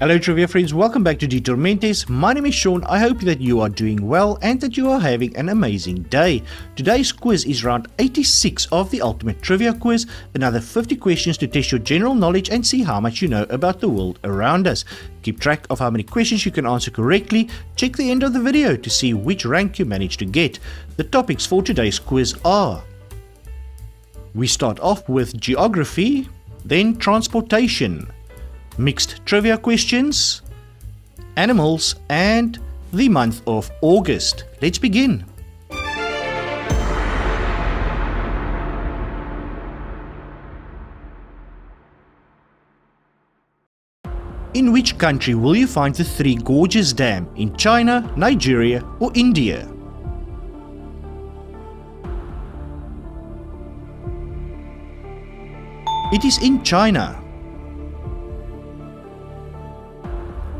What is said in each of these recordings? Hello Trivia Friends, welcome back to Detormentis. My name is Sean, I hope that you are doing well and that you are having an amazing day. Today's quiz is round 86 of the Ultimate Trivia Quiz, another 50 questions to test your general knowledge and see how much you know about the world around us. Keep track of how many questions you can answer correctly, check the end of the video to see which rank you managed to get. The topics for today's quiz are... We start off with geography, then transportation, mixed trivia questions, animals, and the month of August. Let's begin. In which country will you find the Three Gorges Dam? In China, Nigeria, or India? It is in China.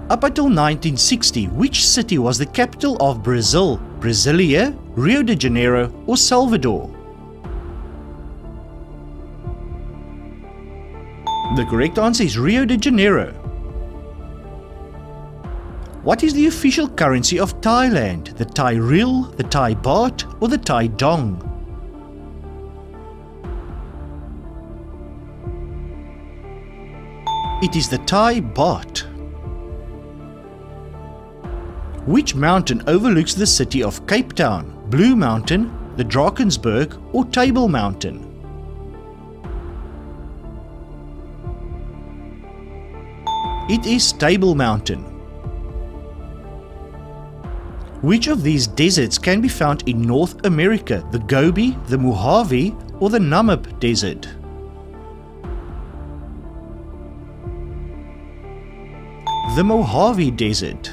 Up until 1960, which city was the capital of Brazil? Brasilia, Rio de Janeiro, or Salvador? The correct answer is Rio de Janeiro. What is the official currency of Thailand? The Thai Ril, the Thai Baht, or the Thai Dong? It is the Thai Baht. Which mountain overlooks the city of Cape Town? Blue Mountain, the Drakensberg, or Table Mountain? It is Table Mountain. Which of these deserts can be found in North America? The Gobi, the Mojave, or the Namib Desert? The Mojave Desert.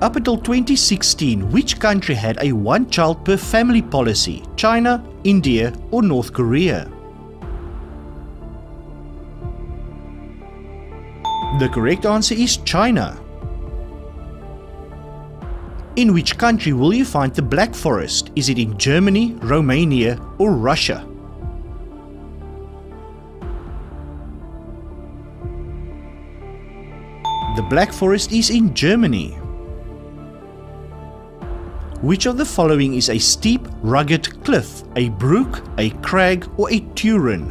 Up until 2016, which country had a one-child per family policy? China, India, or North Korea? The correct answer is China. In which country will you find the Black Forest? Is it in Germany, Romania, or Russia? The Black Forest is in Germany. Which of the following is a steep, rugged cliff? A brook, a crag, or a turun?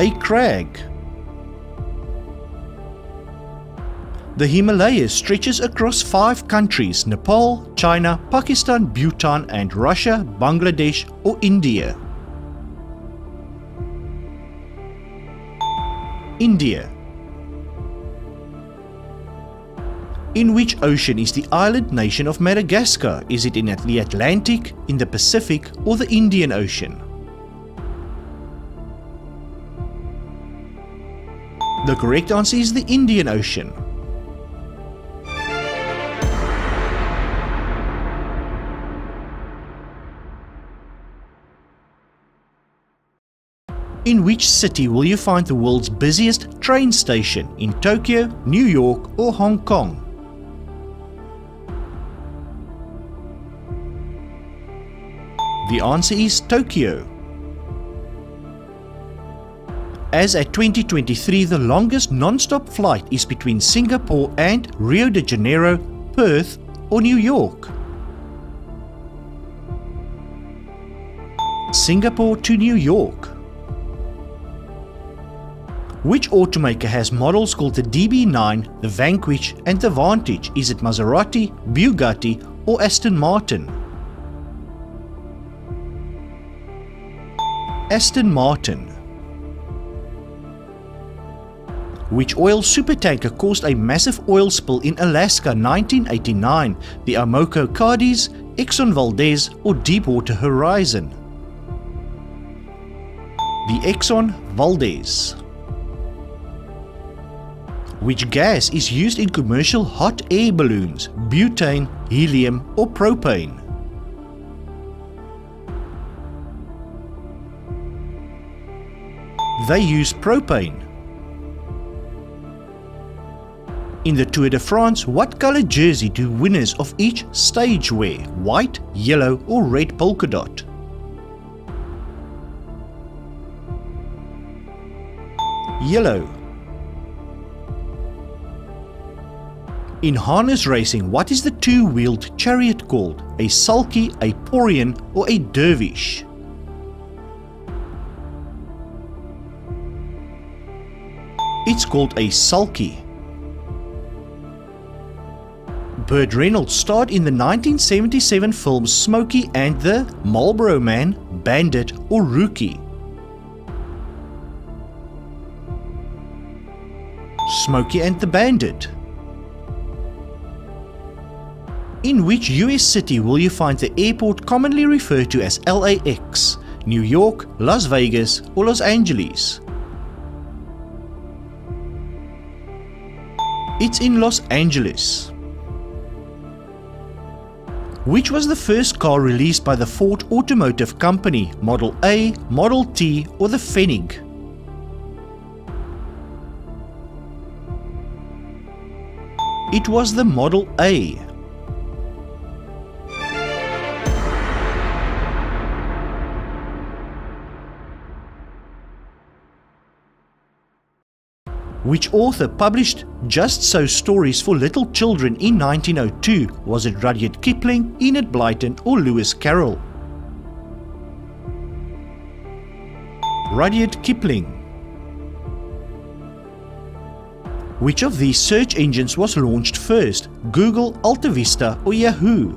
A crag. The Himalayas stretches across 5 countries: Nepal, China, Pakistan, Bhutan, and Russia, Bangladesh, or India. India. In which ocean is the island nation of Madagascar? Is it in the Atlantic, in the Pacific, or the Indian Ocean? The correct answer is the Indian Ocean. In which city will you find the world's busiest train station? In Tokyo, New York, or Hong Kong? The answer is Tokyo. As at 2023, the longest non-stop flight is between Singapore and Rio de Janeiro, Perth, or New York. Singapore to New York. Which automaker has models called the DB9, the Vanquish, and the Vantage? Is it Maserati, Bugatti, or Aston Martin? Aston Martin. Which oil supertanker caused a massive oil spill in Alaska 1989? The Amoco Cadiz, Exxon Valdez, or Deepwater Horizon? The Exxon Valdez. Which gas is used in commercial hot air balloons? Butane, helium, or propane? They use propane. In the Tour de France, what color jersey do winners of each stage wear? White, yellow, or red polka dot? yellow. In harness racing, what is the two-wheeled chariot called? A sulky, a porion, or a dervish? It's called a sulky. Burt Reynolds starred in the 1977 films Smokey and the Marlboro Man, Bandit, or Rookie. Smokey and the Bandit. In which US city will you find the airport commonly referred to as LAX? New York, Las Vegas, or Los Angeles? It's in Los Angeles. Which was the first car released by the Ford Automotive Company? Model A, Model T, or the Phoenix? It was the Model A. Which author published Just So Stories for Little Children in 1902? Was it Rudyard Kipling, Enid Blyton, or Lewis Carroll? Rudyard Kipling. Which of these search engines was launched first? Google, AltaVista, or Yahoo?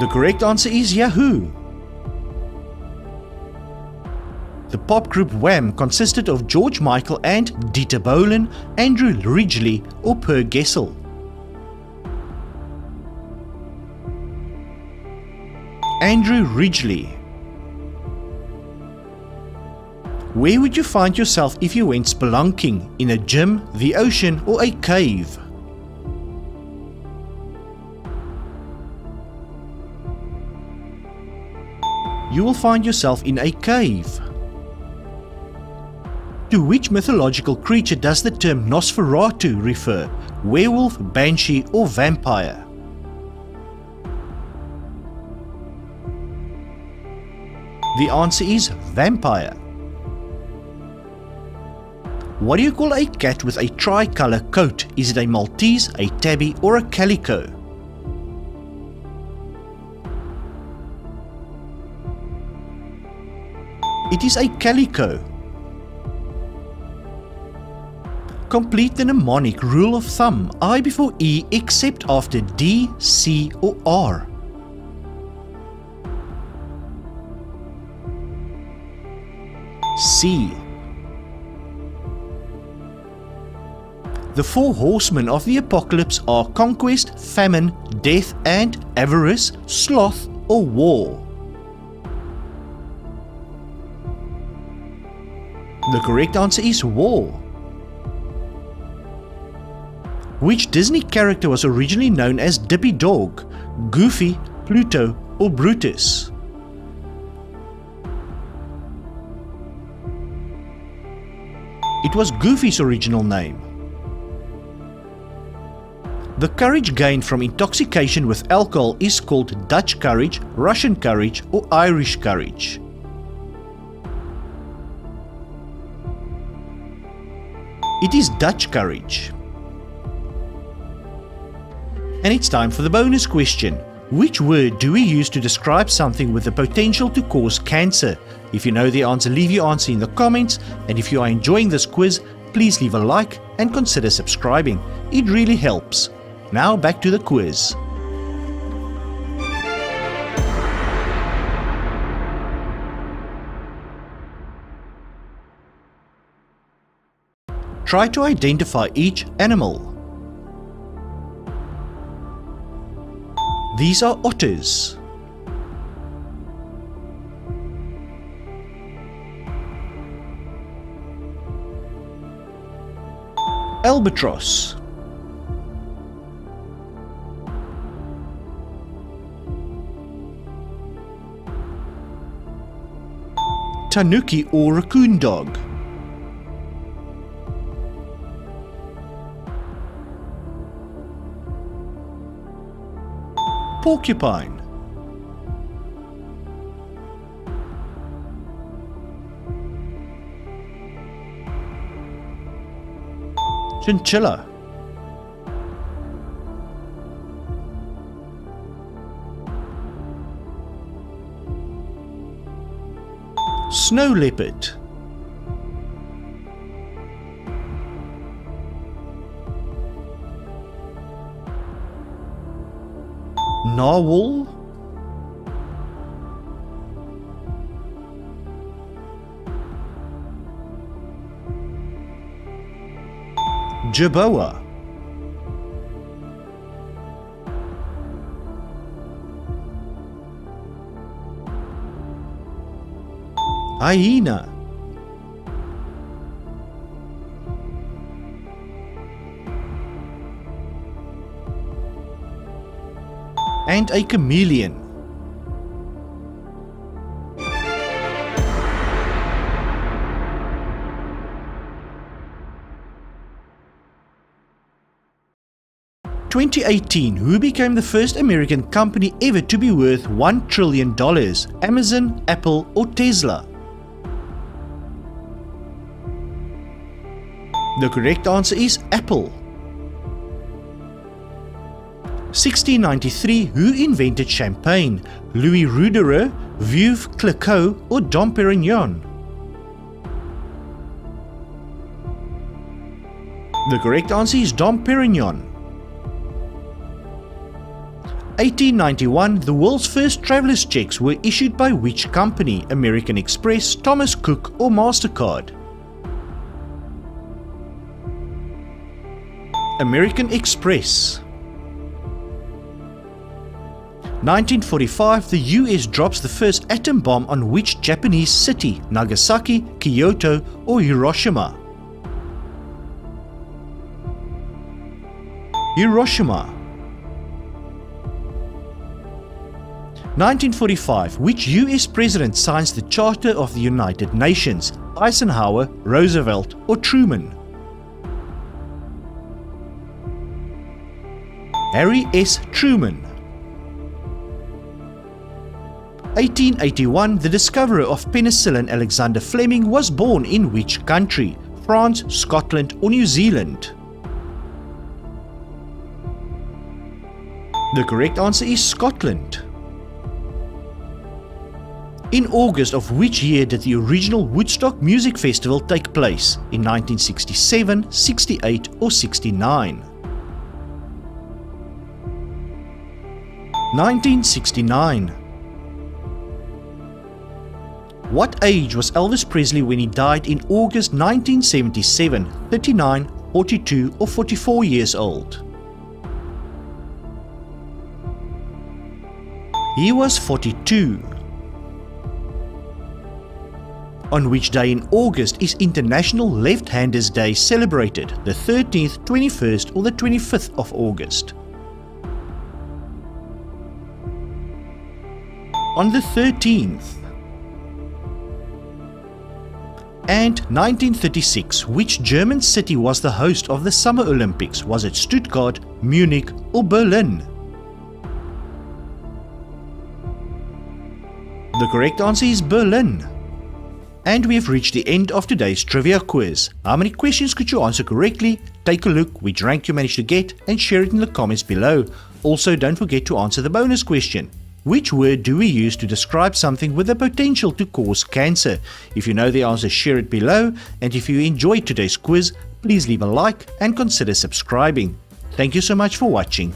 The correct answer is Yahoo. The pop group Wham consisted of George Michael and Dieter Bohlen, Andrew Ridgeley, or Per Gessle. Andrew Ridgeley. Where would you find yourself if you went spelunking? In a gym, the ocean, or a cave? You will find yourself in a cave. To which mythological creature does the term Nosferatu refer? Werewolf, banshee, or vampire? The answer is vampire. What do you call a cat with a tricolor coat? Is it a Maltese, a tabby, or a calico? It is a calico. Complete the mnemonic rule of thumb, I before E except after D, C, or R. C. The four horsemen of the apocalypse are conquest, famine, death, and avarice, sloth, or war. The correct answer is war. Which Disney character was originally known as Dippy Dog? Goofy, Pluto, or Brutus? It was Goofy's original name. The courage gained from intoxication with alcohol is called Dutch courage, Russian courage, or Irish courage. It is Dutch courage. And it's time for the bonus question. Which word do we use to describe something with the potential to cause cancer? If you know the answer, leave your answer in the comments. And if you are enjoying this quiz, please leave a like and consider subscribing. It really helps. Now back to the quiz. Try to identify each animal. These are otters. Albatross. Tanuki or raccoon dog. Porcupine. Chinchilla. Snow leopard. Narwhal. Jerboa. Hyena. And a chameleon. In 2018, who became the first American company ever to be worth $1 trillion? Amazon, Apple or Tesla? The correct answer is Apple. 1693, who invented champagne? Louis Ruderer, Veuve Clicquot or Dom Perignon? The correct answer is Dom Perignon. 1891, the world's first traveller's checks were issued by which company? American Express, Thomas Cook or MasterCard? American Express. 1945, the US drops the first atom bomb on which Japanese city? Nagasaki, Kyoto or Hiroshima? Hiroshima. 1945, which US president signs the Charter of the United Nations? Eisenhower, Roosevelt or Truman? Harry S. Truman. 1881, the discoverer of penicillin, Alexander Fleming, was born in which country? France, Scotland or New Zealand? The correct answer is Scotland. In August of which year did the original Woodstock Music Festival take place? In 1967, 68 or 69? 1969. What age was Elvis Presley when he died in August 1977? 39, 42 or 44 years old? He was 42. On which day in August is International Left-Handers Day celebrated? The 13th, 21st or the 25th of August? On the 13th. And 1936, which German city was the host of the Summer Olympics? Was it Stuttgart, Munich or Berlin? The correct answer is Berlin. And we have reached the end of today's trivia quiz. How many questions could you answer correctly? Take a look which rank you managed to get and share it in the comments below. Also, don't forget to answer the bonus question. Which word do we use to describe something with the potential to cause cancer? If you know the answer, share it below, and if you enjoyed today's quiz, please leave a like and consider subscribing. Thank you so much for watching.